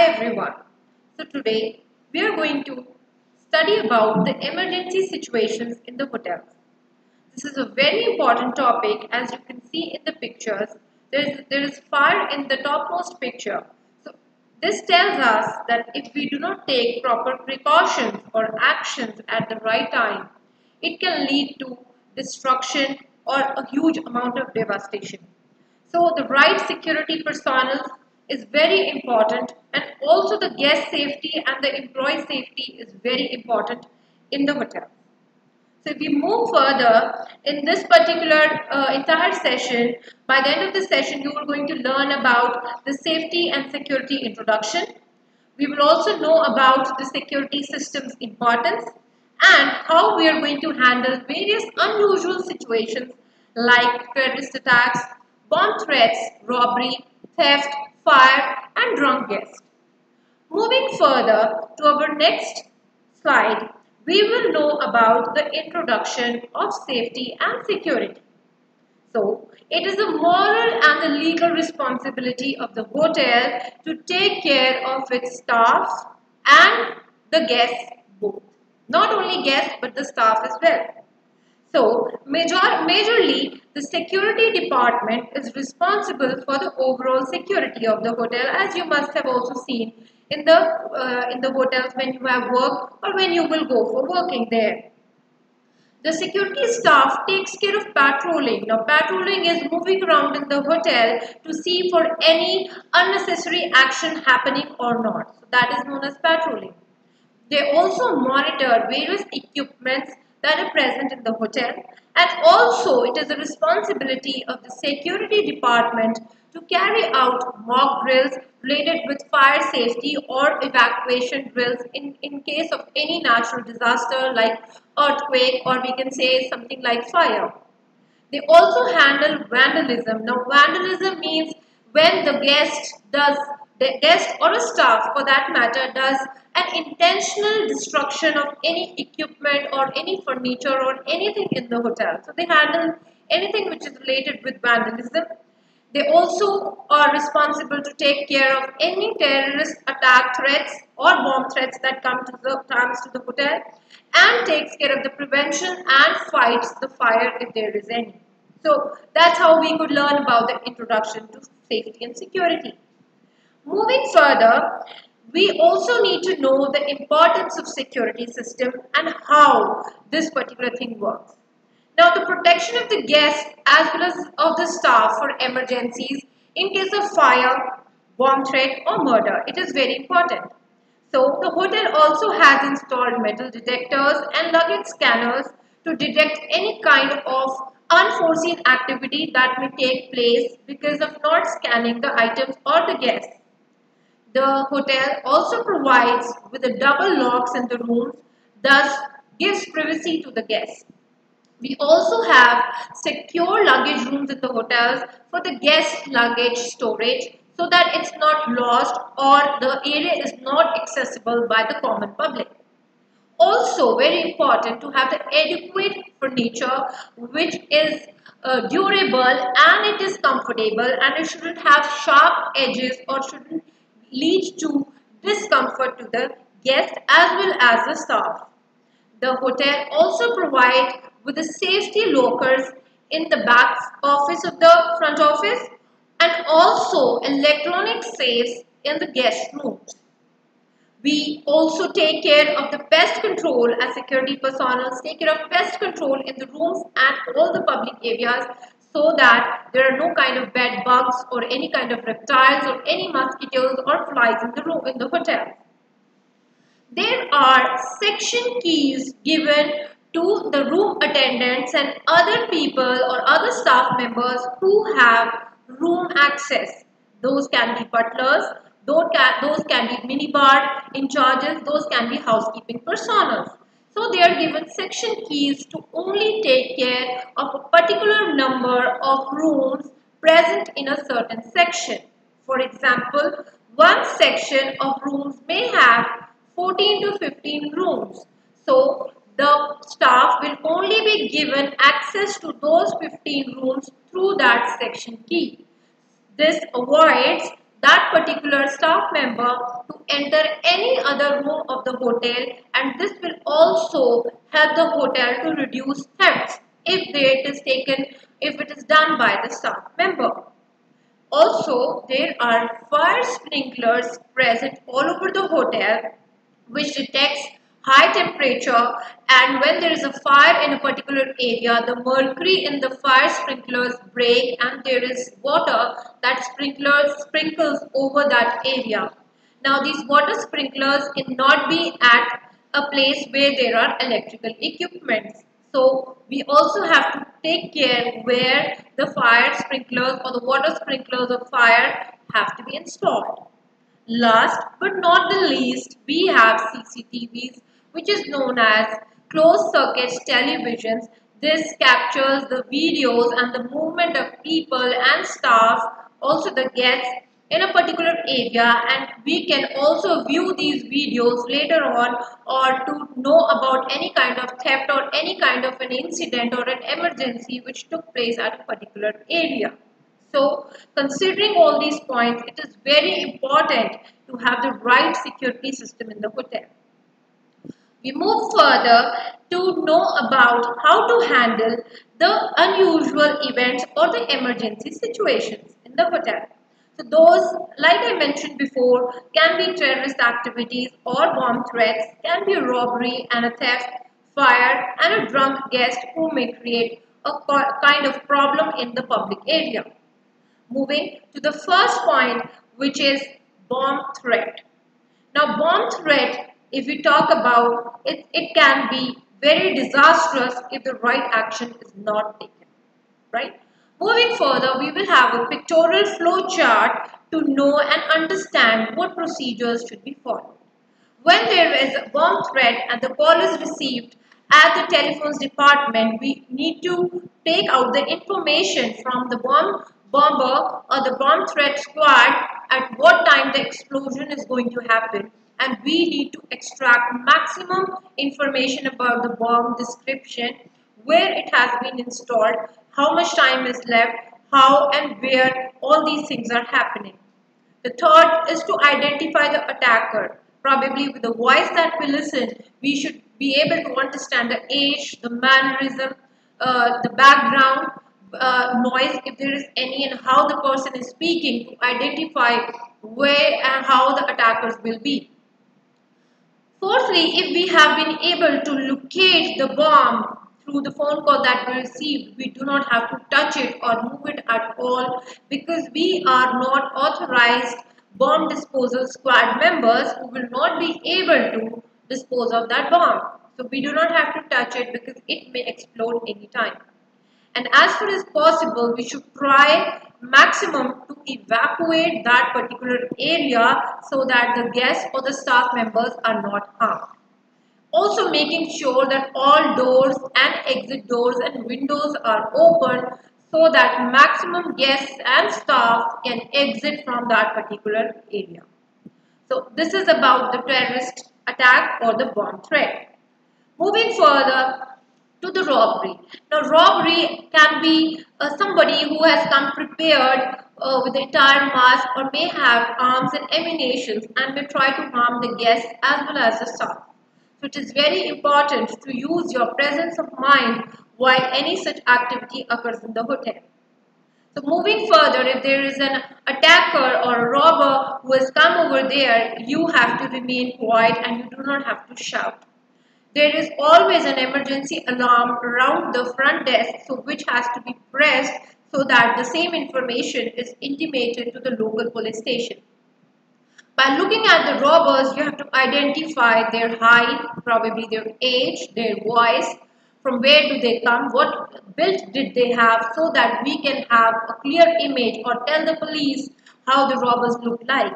Hi everyone. So today we are going to study about the emergency situations in the hotels. This is a very important topic. As you can see in the pictures, there is fire in the topmost picture. So this tells us that if we do not take proper precautions or actions at the right time, it can lead to destruction or a huge amount of devastation. So the right security personnel is very important, and also the guest safety and the employee safety is very important in the hotel. So if we move further in this particular entire session, by the end of the session you are going to learn about the safety and security introduction. We will also know about the security system's importance and how we are going to handle various unusual situations like terrorist attacks, bomb threats, robbery, theft, fire and drunk guests. Moving further to our next slide, we will know about the introduction of safety and security. So, it is the moral and the legal responsibility of the hotel to take care of its staff and the guests both. Not only guests but the staff as well. So, majorly, the security department is responsible for the overall security of the hotel, as you must have also seen in the hotels when you have worked or when you will go for working there. The security staff takes care of patrolling. Now, patrolling is moving around in the hotel to see for any unnecessary action happening or not. So that is known as patrolling. They also monitor various equipments that are present in the hotel, and also it is the responsibility of the security department to carry out mock drills related with fire safety or evacuation drills in case of any natural disaster like earthquake, or we can say something like fire. They also handle vandalism. Now vandalism means when the guest or a staff for that matter does an intentional destruction of any equipment or any furniture or anything in the hotel. So they handle anything which is related with vandalism. They also are responsible to take care of any terrorist attack threats or bomb threats that comes to the hotel, and takes care of the prevention and fights the fire if there is any. So that's how we could learn about the introduction to safety and security. Moving further, we also need to know the importance of security system and how this particular thing works. Now, the protection of the guests as well as of the staff for emergencies in case of fire, bomb threat or murder, it is very important. So, the hotel also has installed metal detectors and luggage scanners to detect any kind of unforeseen activity that may take place because of not scanning the items or the guests. The hotel also provides with the double locks in the rooms, thus gives privacy to the guests. We also have secure luggage rooms in the hotels for the guest luggage storage, so that it's not lost or the area is not accessible by the common public. Also very important to have the adequate furniture which is durable and it is comfortable, and it shouldn't have sharp edges or shouldn't lead to discomfort to the guest as well as the staff. The hotel also provides with the safety lockers in the back office of the front office, and also electronic safes in the guest rooms. We also take care of the pest control, as security personnel take care of pest control in the rooms and all the public areas, so that there are no kind of bed bugs or any kind of reptiles or any mosquitoes or flies in the room in the hotel. There are section keys given to the room attendants and other people or other staff members who have room access. Those can be butlers, those can be minibar in charges, those can be housekeeping personnel. So they are given section keys to only take care of a particular number of rooms present in a certain section. For example, one section of rooms may have 14 to 15 rooms. So the staff will only be given access to those 15 rooms through that section key. This avoids that particular staff member to enter any other room of the hotel, and this will also help the hotel to reduce thefts if it is done by the staff member. Also, there are fire sprinklers present all over the hotel which detects high temperature, and when there is a fire in a particular area, the mercury in the fire sprinklers break and there is water that sprinkles over that area. Now, these water sprinklers cannot be at a place where there are electrical equipments. So, we also have to take care where the fire sprinklers or the water sprinklers of fire have to be installed. Last but not the least, we have CCTVs, which is known as closed circuit televisions. This captures the videos and the movement of people and staff, also the guests in a particular area, and we can also view these videos later on or to know about any kind of theft or any kind of an incident or an emergency which took place at a particular area. So, considering all these points, it is very important to have the right security system in the hotel. We move further to know about how to handle the unusual events or the emergency situations in the hotel. So those, like I mentioned before, can be terrorist activities or bomb threats, can be a robbery and a theft, fire and a drunk guest who may create a kind of problem in the public area. Moving to the first point, which is bomb threat. Now, bomb threat, if we talk about it, it can be very disastrous if the right action is not taken, right? Moving further, we will have a pictorial flow chart to know and understand what procedures should be followed. When there is a bomb threat and the call is received at the telephones department, we need to take out the information from the bomber or the bomb threat squad at what time the explosion is going to happen, and we need to extract maximum information about the bomb description, where it has been installed, how much time is left, how and where all these things are happening. The third is to identify the attacker. Probably with the voice that we listen, we should be able to understand the age, the mannerism, the background noise, if there is any, and how the person is speaking to identify where and how the attackers will be. Fourthly, if we have been able to locate the bomb through the phone call that we received, we do not have to touch it or move it at all, because we are not authorized bomb disposal squad members who will not be able to dispose of that bomb. So we do not have to touch it because it may explode any time. And as far as possible, we should try maximum to evacuate that particular area so that the guests or the staff members are not harmed. Also making sure that all doors and exit doors and windows are open so that maximum guests and staff can exit from that particular area. So this is about the terrorist attack or the bomb threat. Moving further to the robbery. Now, robbery can be somebody who has come prepared with the entire mask or may have arms and ammunition and may try to harm the guests as well as the staff. So it is very important to use your presence of mind while any such activity occurs in the hotel. So moving further, if there is an attacker or a robber who has come over there, you have to remain quiet and you do not have to shout. There is always an emergency alarm around the front desk, so which has to be pressed so that the same information is intimated to the local police station. By looking at the robbers, you have to identify their height, probably their age, their voice, from where do they come, what build did they have, so that we can have a clear image or tell the police how the robbers look like.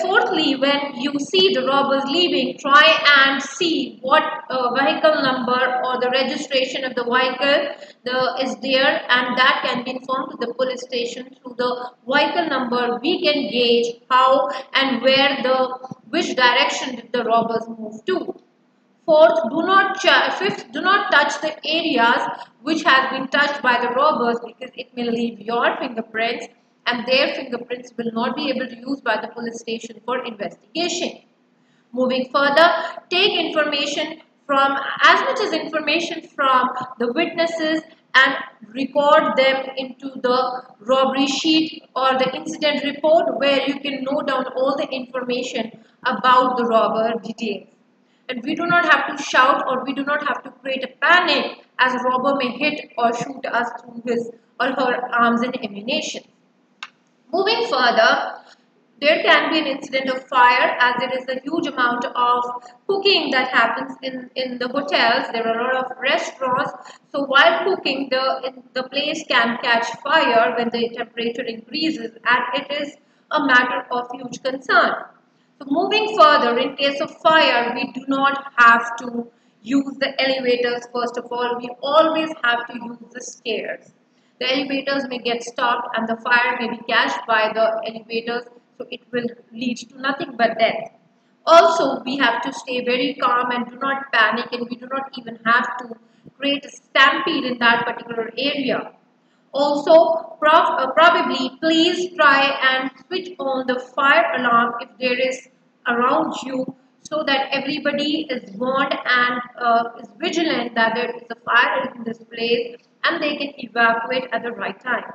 Fourthly, when you see the robbers leaving, try and see what vehicle number or the registration of the vehicle is there, and that can be informed to the police station. Through the vehicle number, we can gauge how and where which direction did the robbers move to. Fourth, fifth, do not touch the areas which has been touched by the robbers, because it may leave your fingerprints. and their fingerprints will not be able to use by the police station for investigation. Moving further, take information from as much as information from the witnesses and record them into the robbery sheet or the incident report, where you can note down all the information about the robber details. And we do not have to shout, or we do not have to create a panic, as a robber may hit or shoot us through his or her arms and ammunition. Moving further, there can be an incident of fire, as there is a huge amount of cooking that happens in the hotels. There are a lot of restaurants. So while cooking, the place can catch fire when the temperature increases, and it is a matter of huge concern. So moving further, in case of fire, we do not have to use the elevators. First of all, we always have to use the stairs. The elevators may get stopped and the fire may be catched by the elevators. So it will lead to nothing but death. Also, we have to stay very calm and do not panic, and we do not even have to create a stampede in that particular area. Also, probably please try and switch on the fire alarm if there is around you, so that everybody is warned and is vigilant that there is a fire in this place and they can evacuate at the right time.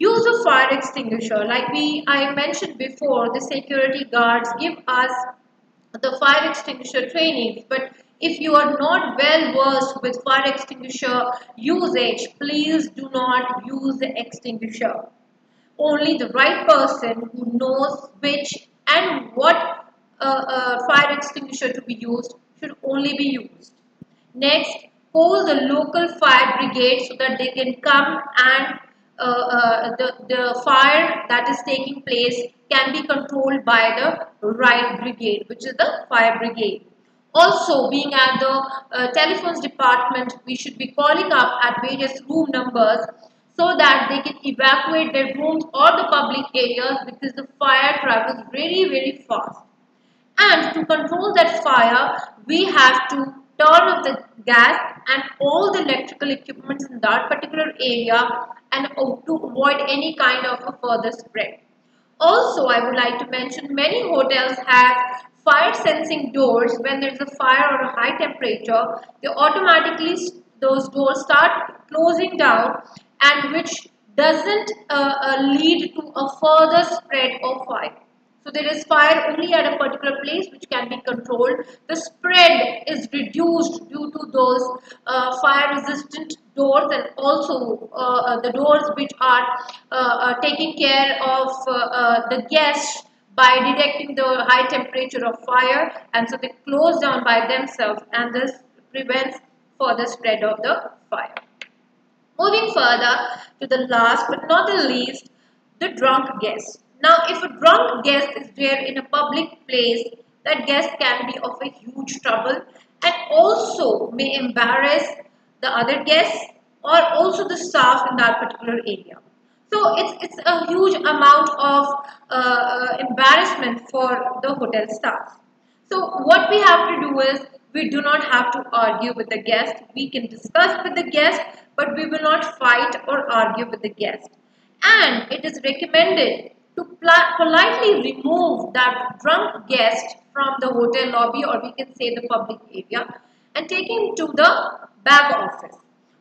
Use a fire extinguisher. Like I mentioned before, the security guards give us the fire extinguisher trainings. But if you are not well versed with fire extinguisher usage, please do not use the extinguisher. Only the right person who knows which and what fire extinguisher to be used should only be used. Next, call the local fire brigade so that they can come and the fire that is taking place can be controlled by the right brigade, which is the fire brigade. Also, being at the telephones department, we should be calling up at various room numbers so that they can evacuate their rooms or the public areas, because the fire travels very, very fast. And to control that fire, we have to turn off the gas and all the electrical equipments in that particular area, and to avoid any kind of a further spread. Also, I would like to mention many hotels have fire sensing doors. When there is a fire or a high temperature, they automatically those doors start closing down, and which doesn't lead to a further spread of fire. So there is fire only at a particular place which can be controlled. The spread is reduced due to those fire resistant doors, and also the doors which are taking care of the guests by detecting the high temperature of fire, and so they close down by themselves, and this prevents further spread of the fire. Moving further to the last but not the least, the drunk guest. Now, if a drunk guest is there in a public place, that guest can be of a huge trouble, and also may embarrass the other guests or also the staff in that particular area. So it's a huge amount of embarrassment for the hotel staff. So what we have to do is, we do not have to argue with the guest. We can discuss with the guest, but we will not fight or argue with the guest. And it is recommended to politely remove that drunk guest from the hotel lobby, or we can say the public area, and take him to the back office.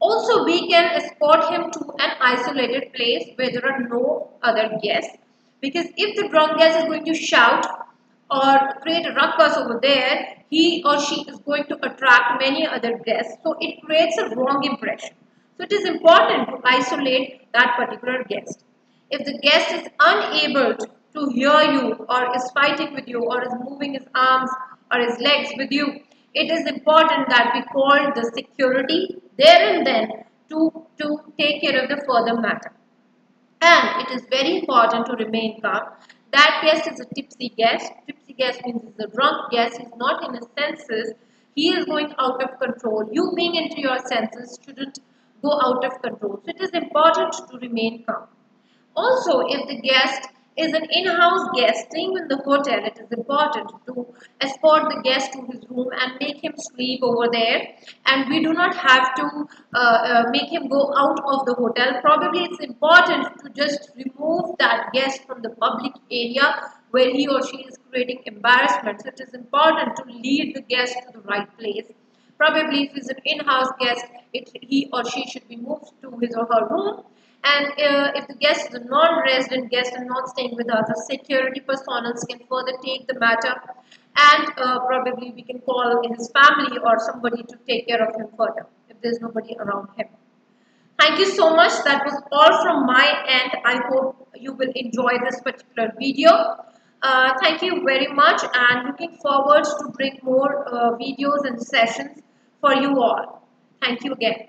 Also, we can escort him to an isolated place where there are no other guests, because if the drunk guest is going to shout or create a ruckus over there, he or she is going to attract many other guests, so it creates a wrong impression. So it is important to isolate that particular guest. If the guest is unable to hear you, or is fighting with you, or is moving his arms or his legs with you, it is important that we call the security there and then to take care of the further matter. And it is very important to remain calm. That guest is a tipsy guest. Tipsy guest means he's a drunk guest. He's not in his senses. He is going out of control. You being into your senses shouldn't go out of control. So it is important to remain calm. Also, if the guest is an in-house guest staying in the hotel. It is important to escort the guest to his room and make him sleep over there, and we do not have to make him go out of the hotel. Probably it's important to just remove that guest from the public area where he or she is creating embarrassment. So it is important to lead the guest to the right place. Probably if he's an in-house guest, he or she should be moved to his or her room. And if the guest is a non-resident guest and not staying with us, the security personnel can further take the matter, and probably we can call his family or somebody to take care of him further if there's nobody around him. Thank you so much. That was all from my end. I hope you will enjoy this particular video. Thank you very much, and looking forward to bring more videos and sessions for you all. Thank you again.